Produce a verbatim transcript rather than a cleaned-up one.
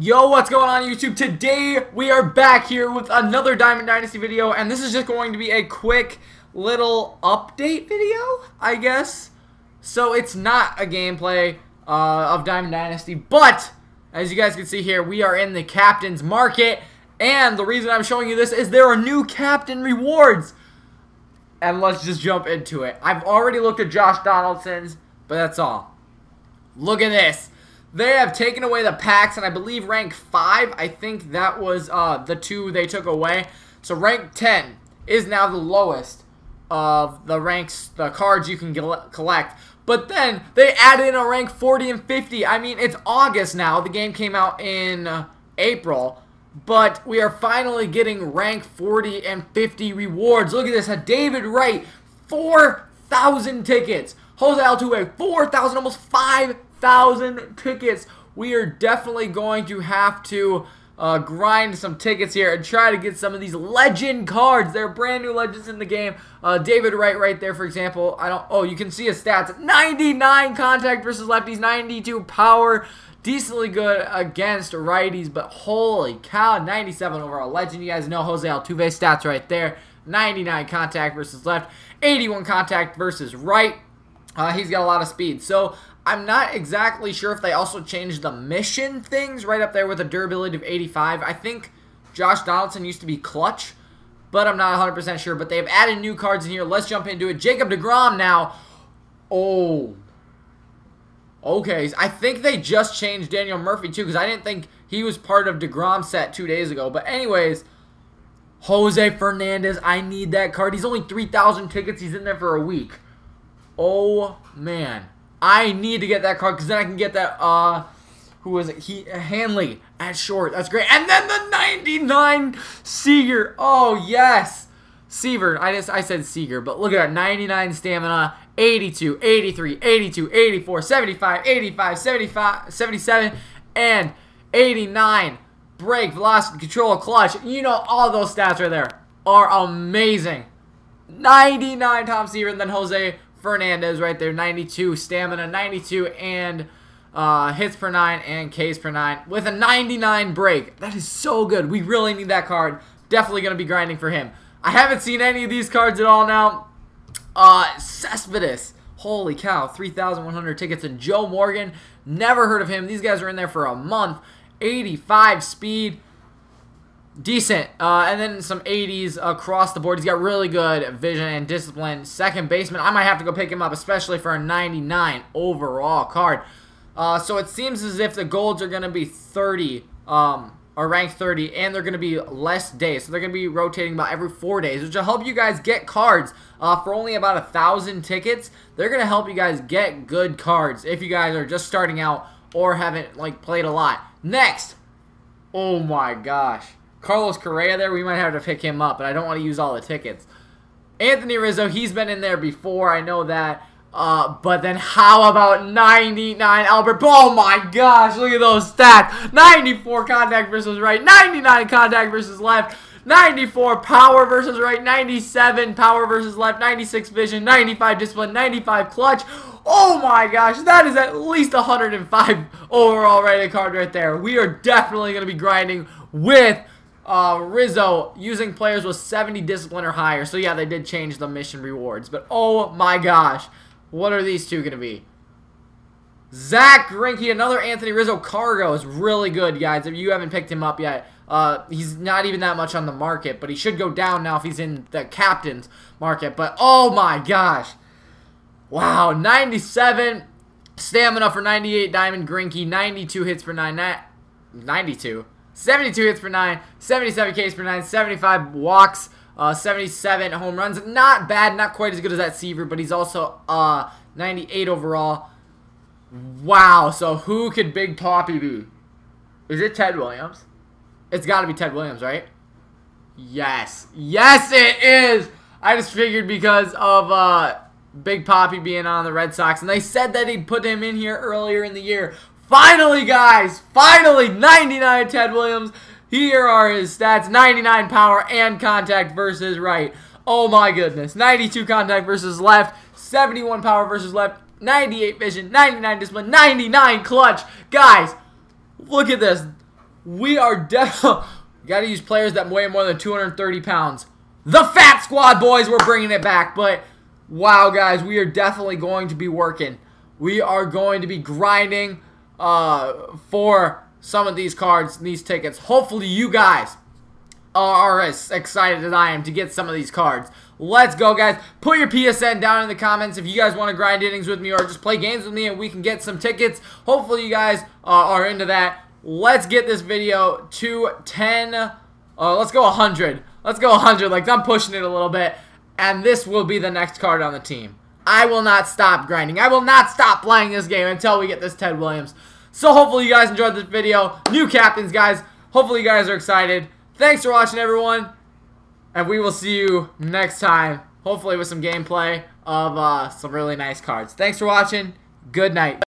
Yo, what's going on YouTube? Today we are back here with another Diamond Dynasty video, and this is just going to be a quick little update video, I guess. So it's not a gameplay uh, of Diamond Dynasty, but as you guys can see here, we are in the captain's market, and the reason I'm showing you this is there are new captain rewards. And let's just jump into it. I've already looked at Josh Donaldson's, but that's all. Look at this. They have taken away the packs, and I believe rank five, I think that was uh, the two they took away. So rank ten is now the lowest of the ranks, the cards you can collect. But then they added in a rank forty and fifty. I mean, it's August now. The game came out in uh, April. But we are finally getting rank forty and fifty rewards. Look at this. David Wright, four thousand tickets. Jose Altuve, four thousand, almost five thousand tickets. We are definitely going to have to uh, grind some tickets here and try to get some of these legend cards. They're brand new legends in the game. Uh, David Wright right there, for example. I don't. Oh, you can see his stats. ninety-nine contact versus lefties, ninety-two power. Decently good against righties, but holy cow, ninety-seven overall legend. You guys know Jose Altuve stats right there. ninety-nine contact versus left, eighty-one contact versus right. Uh, he's got a lot of speed. So I'm not exactly sure if they also changed the mission things right up there with a durability of eighty-five. I think Josh Donaldson used to be clutch, but I'm not one hundred percent sure. But they've added new cards in here. Let's jump into it. Jacob DeGrom now. Oh. Okay. I think they just changed Daniel Murphy too, because I didn't think he was part of DeGrom's set two days ago. But anyways, Jose Fernandez, I need that card. He's only three thousand tickets. He's in there for a week. Oh, man. I need to get that card, because then I can get that, uh, who was it? He, Hanley at short. That's great. And then the ninety-nine Seaver. Oh, yes. Seaver. I just, I said Seaver, but look at that. ninety-nine stamina, eighty-two, eighty-three, eighty-two, eighty-four, seventy-five, eighty-five, seventy-five, seventy-seven, and eighty-nine. Break, velocity, control, clutch. You know, all those stats right there are amazing. ninety-nine Tom Seaver, and then Jose Fernandez right there, ninety-two stamina, ninety-two and uh, hits per nine and Ks per nine with a ninety-nine break. That is so good. We really need that card. Definitely going to be grinding for him. I haven't seen any of these cards at all now. Uh, Cespedes. Holy cow. three thousand one hundred tickets. And Joe Morgan. Never heard of him. These guys are in there for a month. eighty-five speed. Decent, uh, and then some eighties across the board. He's got really good vision and discipline. Second baseman, I might have to go pick him up, especially for a ninety-nine overall card. Uh, so it seems as if the golds are going to be thirty, um, or rank thirty, and they're going to be less days. So they're going to be rotating about every four days, which will help you guys get cards uh, for only about a thousand tickets. They're going to help you guys get good cards if you guys are just starting out or haven't like played a lot. Next, oh my gosh. Carlos Correa there, we might have to pick him up, but I don't want to use all the tickets. Anthony Rizzo, he's been in there before, I know that. Uh, but then how about ninety-nine Albert? Oh my gosh, look at those stats. ninety-four contact versus right, ninety-nine contact versus left, ninety-four power versus right, ninety-seven power versus left, ninety-six vision, ninety-five discipline, ninety-five clutch. Oh my gosh, that is at least one hundred five overall rated card right there. We are definitely going to be grinding with Uh, Rizzo using players with seventy discipline or higher. So yeah, they did change the mission rewards. But oh my gosh, what are these two going to be? Zach Greinke, another Anthony Rizzo cargo is really good, guys. If you haven't picked him up yet, uh, he's not even that much on the market, but he should go down now if he's in the captain's market. But oh my gosh, wow, ninety-seven stamina for ninety-eight Diamond Greinke, ninety-two hits per nine, ninety-two. seventy-two hits per nine, seventy-seven Ks per nine, seventy-five walks, uh, seventy-seven home runs. Not bad, not quite as good as that Seaver, but he's also uh, ninety-eight overall. Wow, so who could Big Papi be? Is it Ted Williams? It's got to be Ted Williams, right? Yes. Yes, it is! I just figured because of uh, Big Papi being on the Red Sox, and they said that he put him in here earlier in the year. Finally, guys, finally, ninety-nine Ted Williams. Here are his stats, ninety-nine power and contact versus right. Oh, my goodness, ninety-two contact versus left, seventy-one power versus left, ninety-eight vision, ninety-nine discipline, ninety-nine clutch. Guys, look at this. We are definitely got to use players that weigh more than two hundred thirty pounds. The Fat Squad, boys. We're bringing it back. But, wow, guys. We are definitely going to be working. We are going to be grinding uh, for some of these cards, these tickets. Hopefully, you guys are as excited as I am to get some of these cards. Let's go, guys. Put your P S N down in the comments if you guys want to grind innings with me or just play games with me and we can get some tickets. Hopefully, you guys uh, are into that. Let's get this video to ten. Uh, let's go one hundred. Let's go one hundred. Like, I'm pushing it a little bit. And this will be the next card on the team. I will not stop grinding. I will not stop playing this game until we get this Ted Williams. So, hopefully, you guys enjoyed this video. New captains, guys. Hopefully, you guys are excited. Thanks for watching, everyone. And we will see you next time, hopefully with some gameplay of uh, some really nice cards. Thanks for watching. Good night.